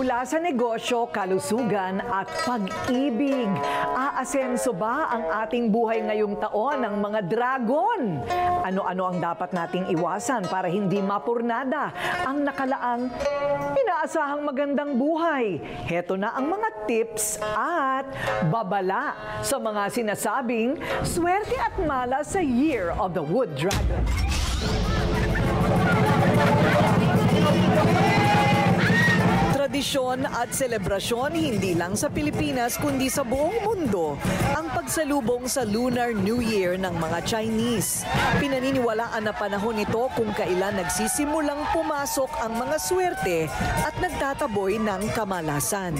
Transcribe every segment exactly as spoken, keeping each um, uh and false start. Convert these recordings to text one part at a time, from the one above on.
Mula sa negosyo, kalusugan at pag-ibig. Aasenso ba ang ating buhay ngayong taon ng mga dragon? Ano-ano ang dapat nating iwasan para hindi mapurnada ang nakalaang inaasahang magandang buhay? Heto na ang mga tips at babala sa mga sinasabing swerte at mala sa Year of the Wood Dragon. Tradisyon at selebrasyon hindi lang sa Pilipinas kundi sa buong mundo ang pagsalubong sa Lunar New Year ng mga Chinese. Pinaniniwalaan na panahon ito kung kailan nagsisimulang pumasok ang mga swerte at nagtataboy ng kamalasan.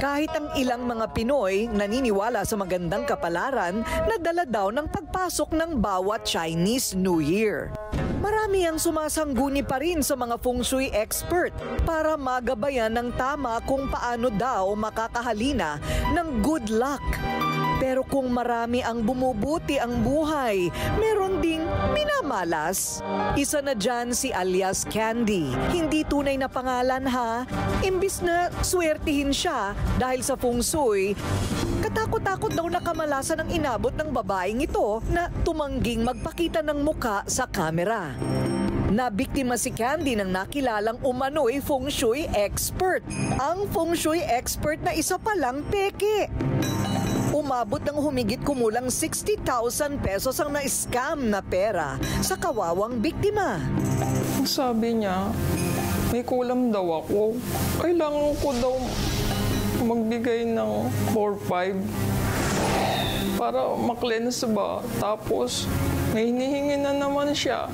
Kahit ang ilang mga Pinoy naniniwala sa magandang kapalaran na dala daw ng pagpasok ng bawat Chinese New Year. Marami ang sumasangguni pa rin sa mga Feng Shui Expert para magabayan ng tama kung paano daw makakahalina ng good luck. Pero kung marami ang bumubuti ang buhay, meron ding minamalas. Isa na dyan si alias Candy. Hindi tunay na pangalan ha. Imbis na swertihin siya dahil sa Feng Shui, katakot-takot daw na kamalasan ang inabot ng babaeng ito na tumangging magpakita ng muka sa kamera. Nabiktima si Candy ng nakilalang umano'y Feng Shui Expert. Ang Feng Shui Expert na isa palang peke. Umabot ng humigit kumulang sixty thousand pesos ang na-scam na pera sa kawawang biktima. Sabi niya, may kulam daw ako. Kailangan ko daw magbigay ng four five para maklense ba. Tapos, may hinihingi na naman siya.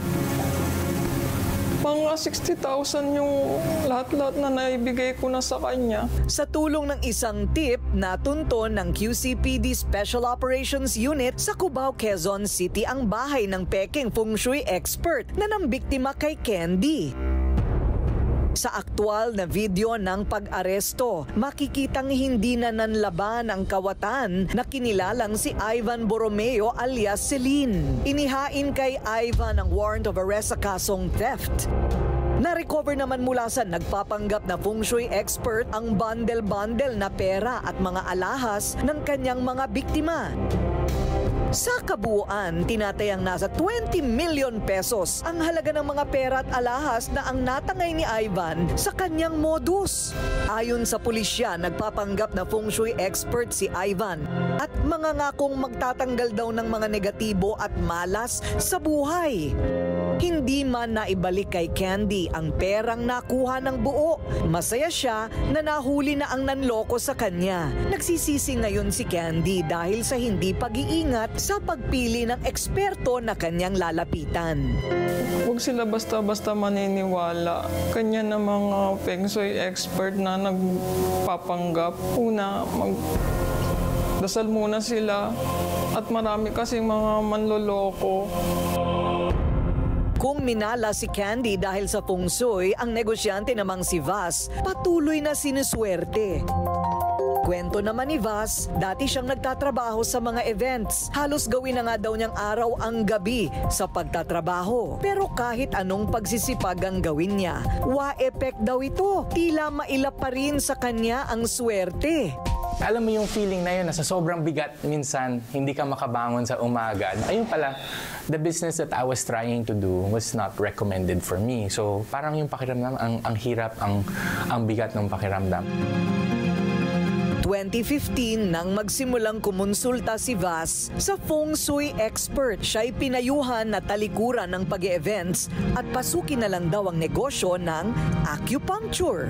Mga sixty thousand yung lahat-lahat na naibigay ko na sa kanya. Sa tulong ng isang tip, natunton ng Q C P D Special Operations Unit sa Cubao, Quezon City ang bahay ng Peking Feng Shui Expert na nambiktima kay Candy. Sa aktual na video ng pag-aresto, makikitang hindi na nanlaban ang kawatan na kinilalang si Ivan Borromeo alias Celine. Inihain kay Ivan ang warrant of arrest sa kasong theft. Na-recover naman mula sa nagpapanggap na Feng Shui Expert ang bundle-bundle na pera at mga alahas ng kanyang mga biktima. Sa kabuuan, tinatayang nasa twenty million pesos ang halaga ng mga pera at alahas na ang natangay ni Ivan sa kanyang modus. Ayon sa pulisya, nagpapanggap na Feng Shui Expert si Ivan at mangangakong magtatanggal daw ng mga negatibo at malas sa buhay. Hindi man naibalik kay Candy ang perang nakuha ng buo. Masaya siya na nahuli na ang nanloko sa kanya. Nagsisisi ngayon si Candy dahil sa hindi pag-iingat sa pagpili ng eksperto na kanyang lalapitan. Huwag sila basta-basta maniniwala. Kanya ng mga Feng Shui Expert na nagpapanggap. Una, magdasal muna sila at marami kasing mga manloloko. Kung minala si Candy dahil sa Feng Shui, ang negosyante namang si Vas patuloy na sinuswerte. Kwento naman ni Vas, dati siyang nagtatrabaho sa mga events. Halos gawin na nga daw niyang araw ang gabi sa pagtatrabaho. Pero kahit anong pagsisipag ang gawin niya, wa-effect daw ito. Tila mailap pa rin sa kanya ang swerte. Alam mo yung feeling na yun na sa sobrang bigat minsan, hindi ka makabangon sa umaga. Ayun pala, the business that I was trying to do was not recommended for me. So parang yung pakiramdam, ang, ang hirap, ang, ang bigat ng pakiramdam. twenty fifteen nang magsimulang kumonsulta si Vas sa Feng Shui Expert. Siya'y pinayuhan na talikuran ng pag-e-events at pasukin na lang daw ang negosyo ng acupuncture.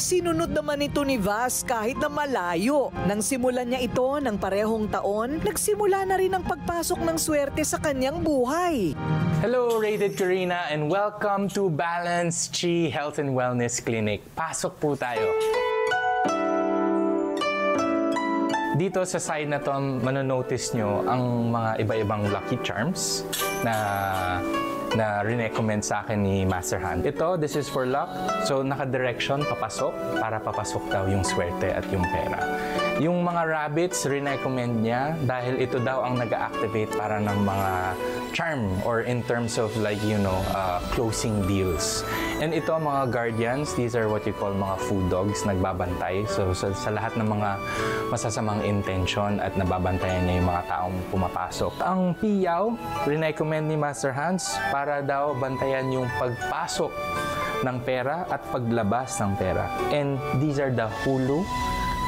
Sinunod naman ito ni Vas kahit na malayo. Nang simulan niya ito ng parehong taon, nagsimula na rin ang pagpasok ng swerte sa kanyang buhay. Hello, Rated Korina, and welcome to Balance Chi Health and Wellness Clinic. Pasok po tayo. Dito sa side na to, manonotice nyo ang mga iba-ibang lucky charms na na re-recommend sa akin ni Master Hanz. Ito, this is for luck. So, naka-direction, papasok, para papasok daw yung swerte at yung pera. Yung mga rabbits, re-recommend niya dahil ito daw ang nag-activate para ng mga charm or in terms of like, you know, uh, closing deals. And ito, mga guardians, these are what you call mga food dogs, nagbabantay. So, sa, sa lahat ng mga masasamang intention at nababantayan niya yung mga taong pumapasok. Ang piyaw, re-recommend ni Master Hanz para daw bantayan yung pagpasok ng pera at paglabas ng pera. And these are the hulu,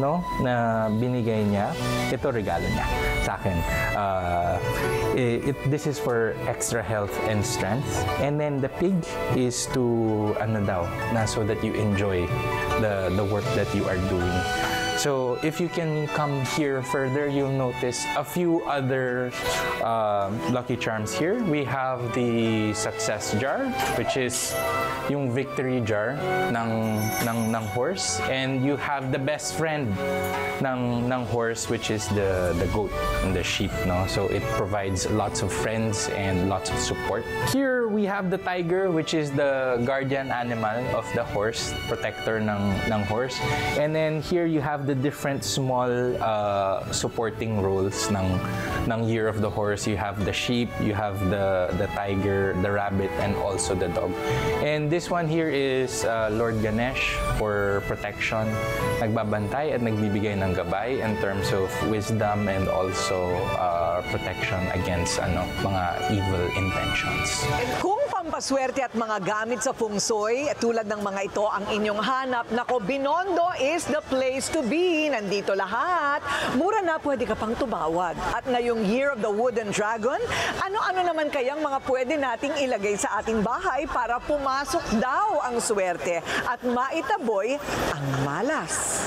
no, na binigay niya. Ito, regalo niya sa akin. Uh, it, this is for extra health and strength. And then the pig is to, ano daw, na so that you enjoy the, the work that you are doing. So, if you can come here further, you'll notice a few other uh, lucky charms here. We have the success jar, which is yung victory jar ng, ng, ng horse. And you have the best friend ng, ng horse, which is the, the goat and the sheep. No? So, it provides lots of friends and lots of support. Here, we have the tiger, which is the guardian animal of the horse, protector ng, ng horse. And then here, you have the different small uh, supporting roles ng, ng Year of the Horse. You have the sheep, you have the, the tiger, the rabbit, and also the dog. And this one here is uh, Lord Ganesh for protection. Nagbabantay at nagbibigay ng gabay in terms of wisdom and also uh, protection against ano, mga evil intentions. Pampaswerte at mga gamit sa Feng Shui, tulad ng mga ito ang inyong hanap. Nako, Binondo is the place to be. Nandito lahat. Mura na, pwede ka pang tumawad. At na yung Year of the Wood and Dragon, ano-ano naman kayang mga pwede nating ilagay sa ating bahay para pumasok daw ang swerte at maitaboy ang malas.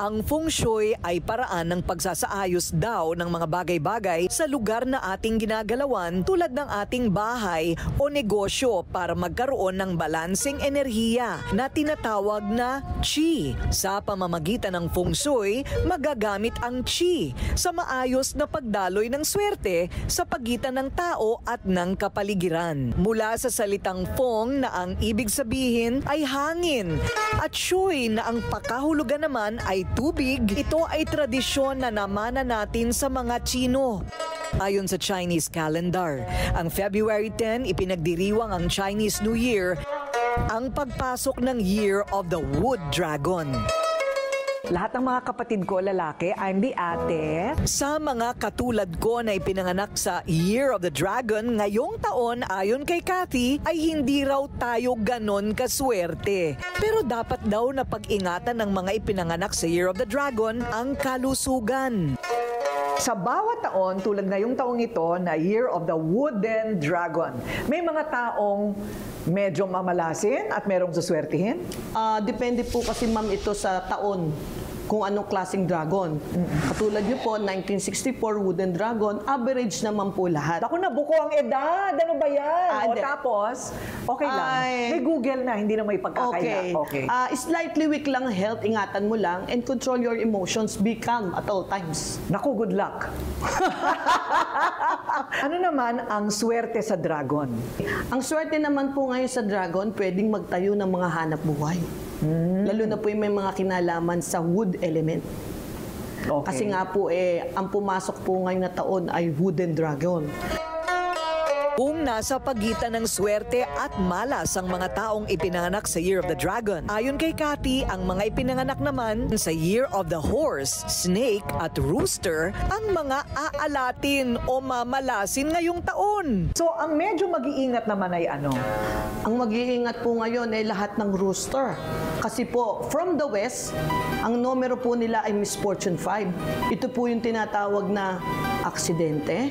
Ang Feng Shui ay paraan ng pagsasaayos daw ng mga bagay-bagay sa lugar na ating ginagalawan tulad ng ating bahay o negosyo para magkaroon ng balanseng enerhiya na tinatawag na Qi. Sa pamamagitan ng Feng Shui, magagamit ang Qi sa maayos na pagdaloy ng swerte sa pagitan ng tao at ng kapaligiran. Mula sa salitang Feng na ang ibig sabihin ay hangin at Shui na ang pakahulugan naman ay tubig, ito ay tradisyon na namana natin sa mga Tsino. Ayon sa Chinese calendar, ang February tenth ipinagdiriwang ang Chinese New Year, ang pagpasok ng Year of the Wood Dragon. Lahat ng mga kapatid ko lalaki, I'm the ate. Sa mga katulad ko na ipinanganak sa Year of the Dragon, ngayong taon, ayon kay Kathy, ay hindi raw tayo ganon kaswerte. Pero dapat daw na pag-ingatan ng mga ipinanganak sa Year of the Dragon ang kalusugan. Sa bawat taon, tulad ngayong taong ito na Year of the Wooden Dragon, may mga taong medyo mamalasin at merong suswertihin? Uh, depende po kasi ma'am ito sa taon kung anong klaseng dragon. Katulad nyo po, nineteen sixty-four Wooden Dragon, average naman po lahat. Ako na, buko ang edad! Ano ba yan? Ah, o, tapos, okay lang. Ay, may Google na, hindi na may pagkakaila. Okay. Okay. Uh, slightly weak lang health, ingatan mo lang, and control your emotions, be calm at all times. Naku, good luck! Ano naman ang swerte sa dragon? Ang swerte naman po ngayon sa dragon, pwedeng magtayo ng mga hanap buhay. Hmm. Lalo na po yung may mga kinalaman sa wood element. Okay. Kasi nga po, eh, ang pumasok po ngayon na taon ay Wooden Dragon. Kung nasa pagitan ng swerte at malas ang mga taong ipinanganak sa Year of the Dragon, ayon kay Kathy, ang mga ipinanganak naman sa Year of the Horse, Snake at Rooster ang mga aalatin o mamalasin ngayong taon. So, ang medyo mag-iingat naman ay ano? Ang mag-iingat po ngayon ay lahat ng rooster. Kasi po, from the West, ang numero po nila ay Misfortune five. Ito po yung tinatawag na aksidente.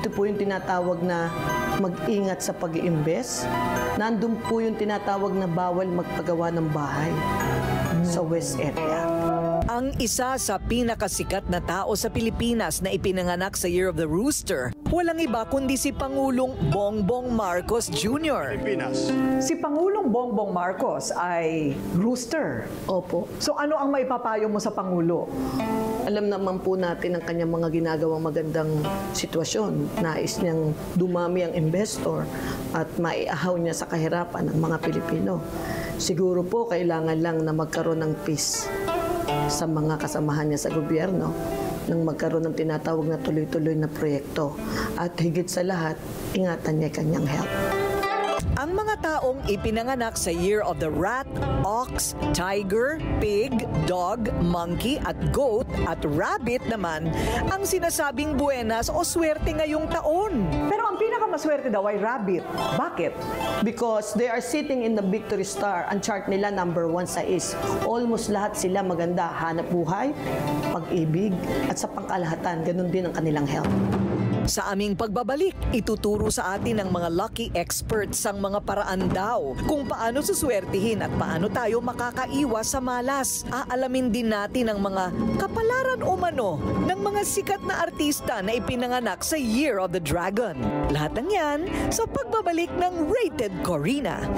Ito po yung tinatawag na mag-ingat sa pag-iimbes. Nandun po yung tinatawag na bawal magpagawa ng bahay mm. sa West area. Ang isa sa pinakasikat na tao sa Pilipinas na ipinanganak sa Year of the Rooster, walang iba kundi si Pangulong Bongbong Marcos Junior Pilipinas. Si Pangulong Bongbong Marcos ay rooster. Opo. So ano ang maipapayo mo sa Pangulo? Alam naman po natin ang kanyang mga ginagawang magandang sitwasyon. Nais niyang dumami ang investor at maiahaw niya sa kahirapan ng mga Pilipino. Siguro po kailangan lang na magkaroon ng peace sa mga kasamahan niya sa gobyerno nang magkaroon ng tinatawag na tuloy-tuloy na proyekto. At higit sa lahat, ingatan niya kanyang health. Ang mga taong ipinanganak sa Year of the Rat, Ox, Tiger, Pig, Dog, Monkey at Goat at Rabbit naman ang sinasabing buenas o swerte ngayong taon. Pero ang pinakamaswerte daw ay Rabbit. Bakit? Because they are sitting in the victory star. Ang chart nila number one sa is. Almost lahat sila maganda. Hanap buhay, pag-ibig at sa pangkalahatan. Ganun din ang kanilang health. Sa aming pagbabalik, ituturo sa atin ng mga lucky experts ang mga paraan daw kung paano suswertihin at paano tayo makakaiwas sa malas. Aalamin din natin ang mga kapalaran umano ng mga sikat na artista na ipinanganak sa Year of the Dragon. Lahat ng yan sa pagbabalik ng Rated Korina.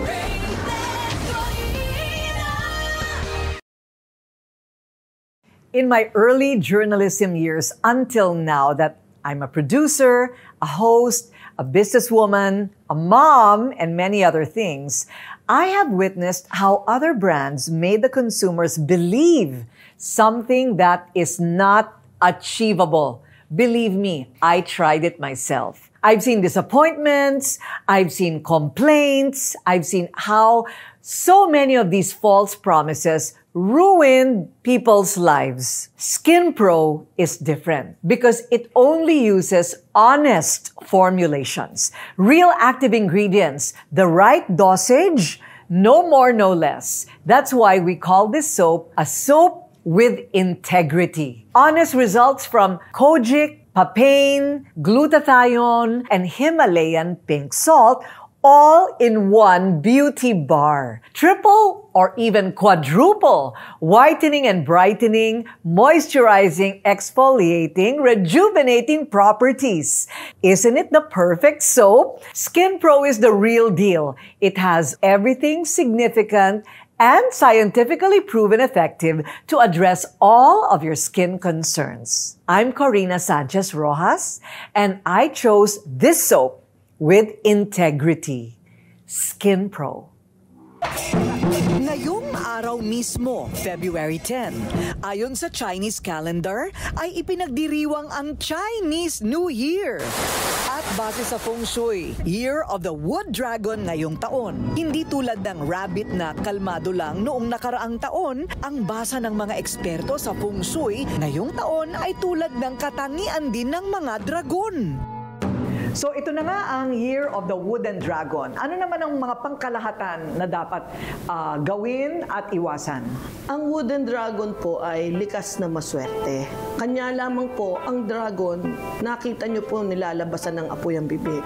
In my early journalism years until now that I'm a producer, a host, a businesswoman, a mom, and many other things. I have witnessed how other brands made the consumers believe something that is not achievable. Believe me, I tried it myself. I've seen disappointments, I've seen complaints, I've seen how so many of these false promises ruined people's lives. SkinPro is different because it only uses honest formulations, real active ingredients, the right dosage, no more, no less. That's why we call this soap a soap with integrity. Honest results from kojic, papain, glutathione, and Himalayan pink salt, all in one beauty bar. Triple or even quadruple. Whitening and brightening, moisturizing, exfoliating, rejuvenating properties. Isn't it the perfect soap? SkinPro is the real deal. It has everything significant and scientifically proven effective to address all of your skin concerns. I'm Korina Sanchez-Roxas, and I chose this soap with integrity. SkinPro. Ngayong araw mismo, February tenth, ayon sa Chinese calendar, ay ipinagdiriwang ang Chinese New Year. At base sa Feng Shui, Year of the Wood Dragon ngayong taon. Hindi tulad ng rabbit na kalmado lang noong nakaraang taon, ang basa ng mga eksperto sa Feng Shui ngayong taon ay tulad ng katangian din ng mga dragon. So ito na nga ang Year of the Wooden Dragon. Ano naman ang mga pangkalahatan na dapat uh, gawin at iwasan? Ang Wooden Dragon po ay likas na maswerte. Kanya lamang po ang dragon, nakita nyo po nilalabasan ng apoy ang bibig.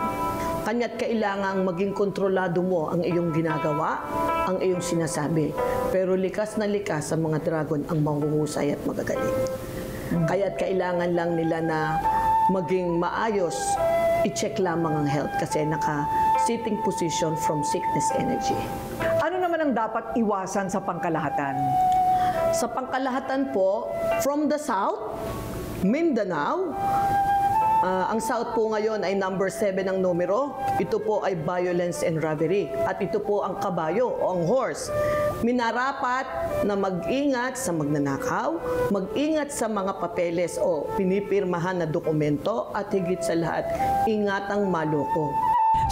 Kanya't kailangang maging kontrolado mo ang iyong ginagawa, ang iyong sinasabi. Pero likas na likas sa mga dragon ang mahuhusay at magagaling. Kaya't kailangan lang nila na maging maayos. I-check lamang ang health kasi naka-sitting position from sickness energy. Ano naman ang dapat iwasan sa pangkalahatan? Sa pangkalahatan po, from the south, Mindanao, uh, ang south po ngayon ay number seven ang numero. Ito po ay violence and robbery. At ito po ang kabayo o ang horse. Minarapat na mag-ingat sa magnanakaw, mag-ingat sa mga papeles o pinipirmahan na dokumento at higit sa lahat, ingat ang maloko.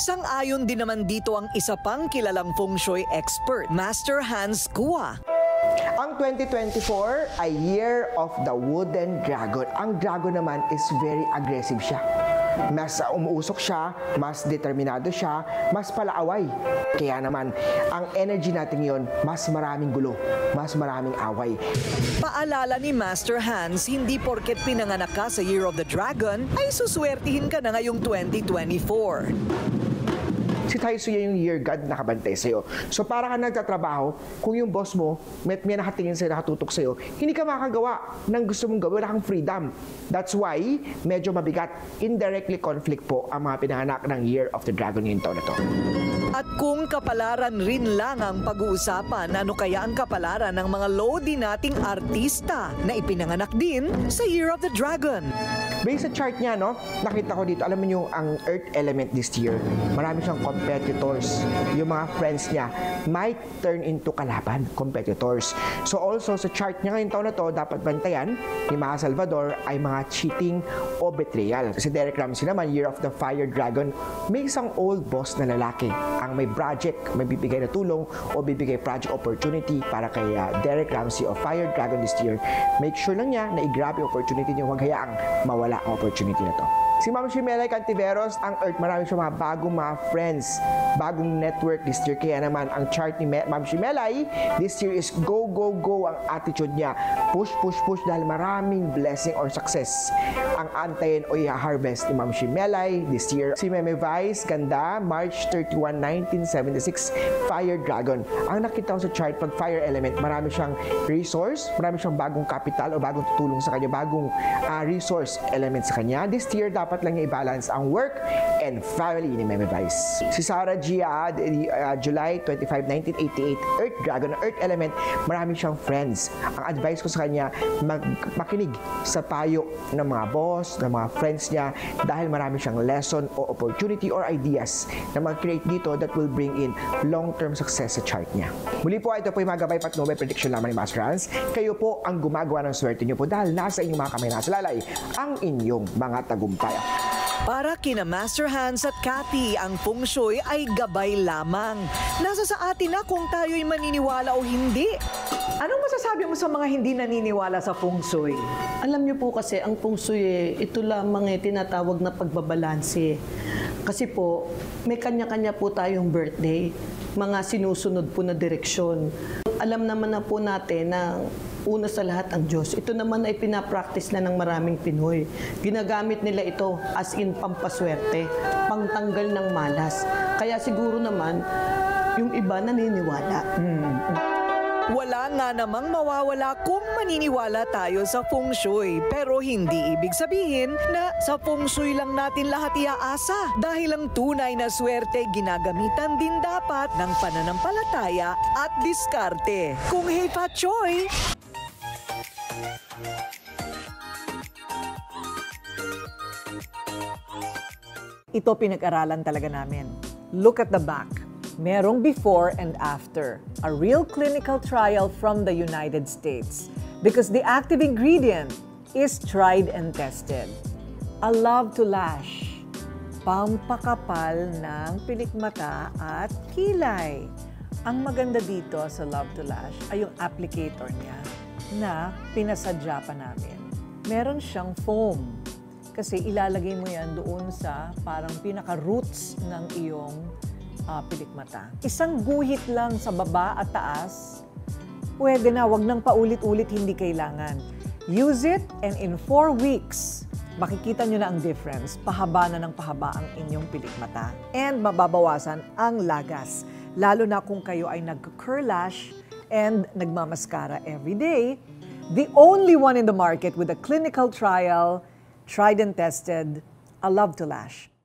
Sang-ayon din naman dito ang isa pang kilalang Feng Shui expert, Master Hanz Cua. Ang twenty twenty-four ay Year of the Wooden Dragon. Ang dragon naman is very aggressive siya. Mas umuusok siya, mas determinado siya, mas palaaway. Kaya naman, ang energy natin yon, mas maraming gulo, mas maraming away. Paalala ni Master Hanz, hindi porket pinanganak ka sa Year of the Dragon, ay suswertihin ka na ngayong twenty twenty-four. si Tai Su yung year god nakabantay sa'yo. So para ka nagtatrabaho, kung yung boss mo may, may nakatingin sa'yo, nakatutok sa'yo, hindi ka makagawa ng gusto mong gawin, wala kang freedom. That's why medyo mabigat, indirectly conflict po ang mga pinahanak ng Year of the Dragon yung taon na to. At kung kapalaran rin lang ang pag-uusapan, ano kaya ang kapalaran ng mga lodi nating artista na ipinanganak din sa Year of the Dragon? Based sa chart niya, no, nakita ko dito, alam mo yung ang earth element this year, marami siyang competitors. Yung mga friends niya might turn into kalaban, competitors. So also sa chart niya ngayong taon na to, dapat bantayan ni Maka Salvador ay mga cheating o betrayal. Si Derek Ramsey naman, Year of the Fire Dragon, may isang old boss na lalaki ang may project, may bibigay na tulong o bibigay project opportunity para kay uh, Derek Ramsey o Fire Dragon this year. Make sure lang niya na i-grab yung opportunity niya, huwag hayaang mawala ang opportunity na to. Si Ma'am Shimelay Cantiveros, ang Earth, marami siya mga bagong mga friends, bagong network this year. Kaya naman, ang chart ni Ma'am Shimelay this year is go, go, go ang attitude niya. Push, push, push dahil maraming blessing or success ang antayin o i-harvest ni Ma'am Shimelay this year. Si Meme Vice Ganda, March thirty-one, nineteen seventy-six, Fire Dragon. Ang nakita ko sa chart, pag fire element, marami siyang resource, marami siyang bagong kapital o bagong tutulong sa kanya, bagong uh, resource element sa kanya. This year, dapat dapat lang i-balance ang work and family ni Meme Vice. Si Sarah Gia, uh, July twenty-five, nineteen eighty-eight, Earth Dragon, Earth Element, marami siyang friends. Ang advice ko sa kanya, mag makinig sa payo ng mga boss, ng mga friends niya, dahil marami siyang lesson o opportunity or ideas na mag-create dito that will bring in long-term success sa chart niya. Muli po, ito po yung mga gabay patnubay prediction lamang ni Master Hanz. Kayo po ang gumagawa ng swerte niyo po dahil nasa inyong mga kamay, nasa lalay ang inyong mga tagumpay. Para kina Master Hanz at Cathy, ang Feng Shui ay gabay lamang. Nasa sa atin na kung tayo'y maniniwala o hindi. Anong masasabi mo sa mga hindi naniniwala sa Feng Shui? Alam niyo po kasi, ang Feng Shui, eh, ito lamang eh, tinatawag na pagbabalanse. Kasi po, may kanya-kanya po tayong birthday, mga sinusunod po na direksyon. Alam naman na po natin na una sa lahat ang Diyos. Ito naman ay pinapractice na ng maraming Pinoy. Ginagamit nila ito as in pampaswerte, pangtanggal ng malas. Kaya siguro naman, yung iba naniniwala. Hmm. Wala nga namang mawawala kung maniniwala tayo sa Feng Shui. Pero hindi ibig sabihin na sa Feng Shui lang natin lahat iaasa. Dahil ang tunay na swerte, ginagamitan din dapat ng pananampalataya at diskarte. Kung Hei Fat Choi! Ito pinag-aralan talaga namin. Look at the back. Merong before and after. A real clinical trial from the United States. Because the active ingredient is tried and tested. A Love to Lash. Pampakapal ng pilikmata at kilay. Ang maganda dito sa Love to Lash ay yung applicator niya na pinasadya pa namin. Meron siyang foam kasi ilalagay mo yan doon sa parang pinaka-roots ng iyong uh, pilikmata. Isang guhit lang sa baba at taas, pwede na, wag nang paulit-ulit, hindi kailangan. Use it and in four weeks, makikita nyo na ang difference. Pahaba na ng pahaba ang inyong pilikmata and mababawasan ang lagas. Lalo na kung kayo ay nag-curl lash and nagmamaskara every day, the only one in the market with a clinical trial, tried and tested, a Love to Lash.